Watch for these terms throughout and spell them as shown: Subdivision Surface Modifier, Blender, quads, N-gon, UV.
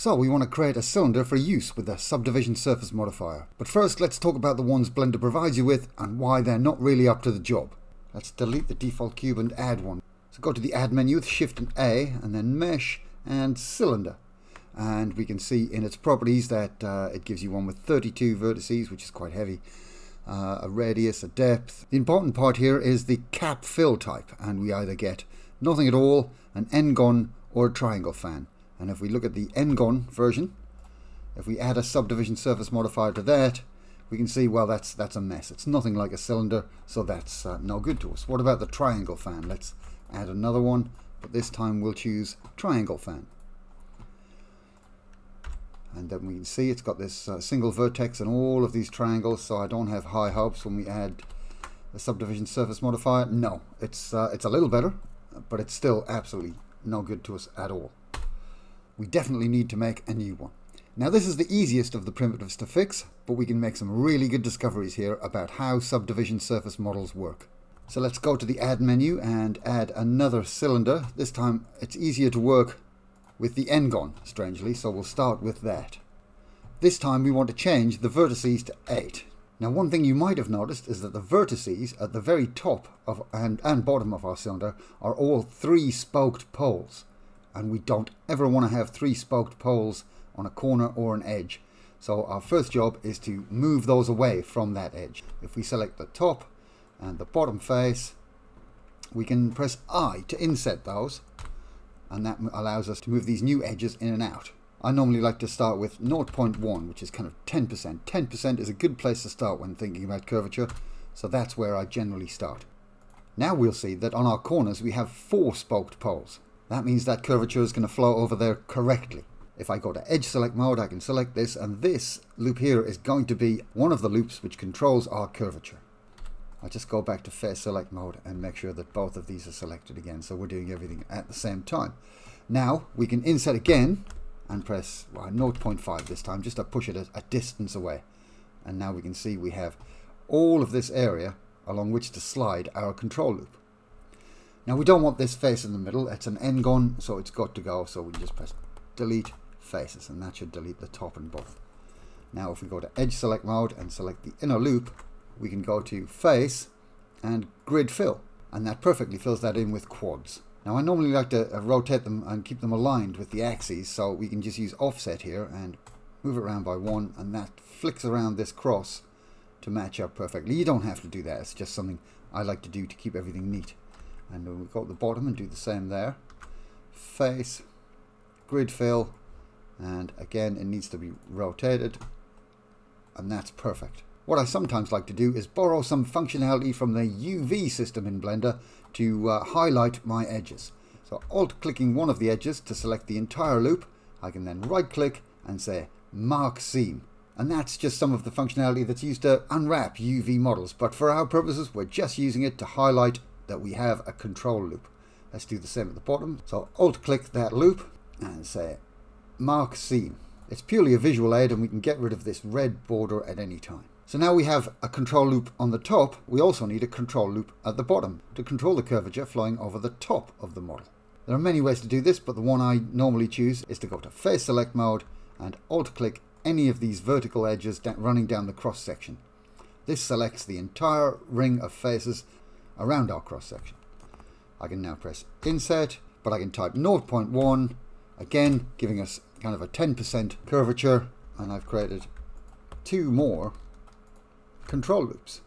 So we want to create a cylinder for use with the Subdivision Surface Modifier. But first, let's talk about the ones Blender provides you with and why they're not really up to the job. Let's delete the default cube and add one. So go to the Add menu with Shift and A, and then Mesh and Cylinder. And we can see in its properties that it gives you one with 32 vertices, which is quite heavy, a radius, a depth. The important part here is the cap fill type, and we either get nothing at all, an N-gon, or a triangle fan. And if we look at the N-gon version, if we add a subdivision surface modifier to that, we can see, well, that's a mess. It's nothing like a cylinder, so that's no good to us. What about the triangle fan? Let's add another one, but this time we'll choose triangle fan. And then we can see it's got this single vertex and all of these triangles, so I don't have high hopes when we add a subdivision surface modifier. No, it's a little better, but it's still absolutely no good to us at all. We definitely need to make a new one. Now, this is the easiest of the primitives to fix, but we can make some really good discoveries here about how subdivision surface models work. So let's go to the Add menu and add another cylinder. This time it's easier to work with the N-gon, strangely, so we'll start with that. This time we want to change the vertices to 8. Now, one thing you might have noticed is that the vertices at the very top of and bottom of our cylinder are all 3-spoked poles, and we don't ever want to have 3-spoked poles on a corner or an edge. So our first job is to move those away from that edge. If we select the top and the bottom face, we can press I to inset those, and that allows us to move these new edges in and out. I normally like to start with 0.1, which is kind of 10%. 10% is a good place to start when thinking about curvature, so that's where I generally start. Now we'll see that on our corners we have 4-spoked poles. That means that curvature is going to flow over there correctly. If I go to edge select mode, I can select this, and this loop here is going to be one of the loops which controls our curvature. I'll just go back to face select mode and make sure that both of these are selected again, so we're doing everything at the same time. Now we can inset again and press 0.5 this time, just to push it a distance away. And now we can see we have all of this area along which to slide our control loop. Now we don't want this face in the middle, it's an N-gon, so it's got to go, so we just press delete faces, and that should delete the top and bottom. Now if we go to edge select mode and select the inner loop, we can go to face and grid fill, and that perfectly fills that in with quads. Now I normally like to rotate them and keep them aligned with the axes, so we can just use offset here and move it around by 1, and that flicks around this cross to match up perfectly. You don't have to do that, it's just something I like to do to keep everything neat. And we go to the bottom and do the same there. Face, grid fill, and again it needs to be rotated, and that's perfect. What I sometimes like to do is borrow some functionality from the UV system in Blender to highlight my edges. So alt-clicking one of the edges to select the entire loop, I can then right-click and say Mark Seam. And that's just some of the functionality that's used to unwrap UV models, but for our purposes we're just using it to highlight that we have a control loop. Let's do the same at the bottom. So alt-click that loop and say Mark Seam. It's purely a visual aid, and we can get rid of this red border at any time. So now we have a control loop on the top, we also need a control loop at the bottom to control the curvature flowing over the top of the model. There are many ways to do this, but the one I normally choose is to go to Face Select Mode and alt-click any of these vertical edges running down the cross-section. This selects the entire ring of faces around our cross-section. I can now press Inset, but I can type 0.1, again giving us kind of a 10% curvature, and I've created 2 more control loops.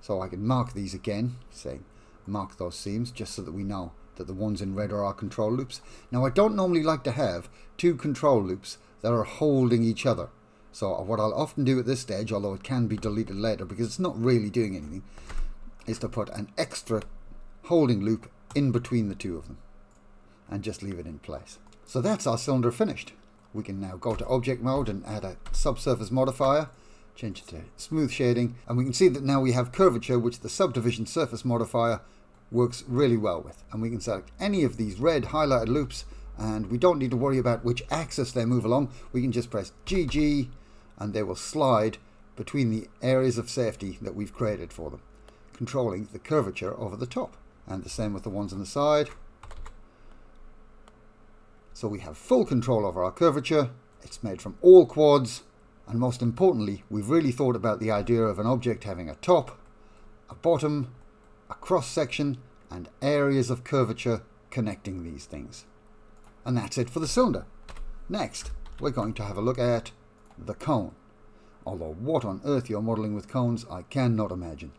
So I can mark these again, saying mark those seams, just so that we know that the ones in red are our control loops. Now I don't normally like to have 2 control loops that are holding each other. So what I'll often do at this stage, although it can be deleted later because it's not really doing anything, is to put an extra holding loop in between the 2 of them and just leave it in place. So that's our cylinder finished. We can now go to object mode and add a subsurface modifier, change it to smooth shading, and we can see that now we have curvature, which the subdivision surface modifier works really well with. And we can select any of these red highlighted loops, and we don't need to worry about which axis they move along. We can just press GG and they will slide between the areas of safety that we've created for them, controlling the curvature over the top. And the same with the ones on the side. So we have full control over our curvature, It's made from all quads, and most importantly, we've really thought about the idea of an object having a top, a bottom, a cross section, and areas of curvature connecting these things. And that's it for the cylinder. Next, we're going to have a look at the cone. Although what on earth you're modeling with cones, I cannot imagine.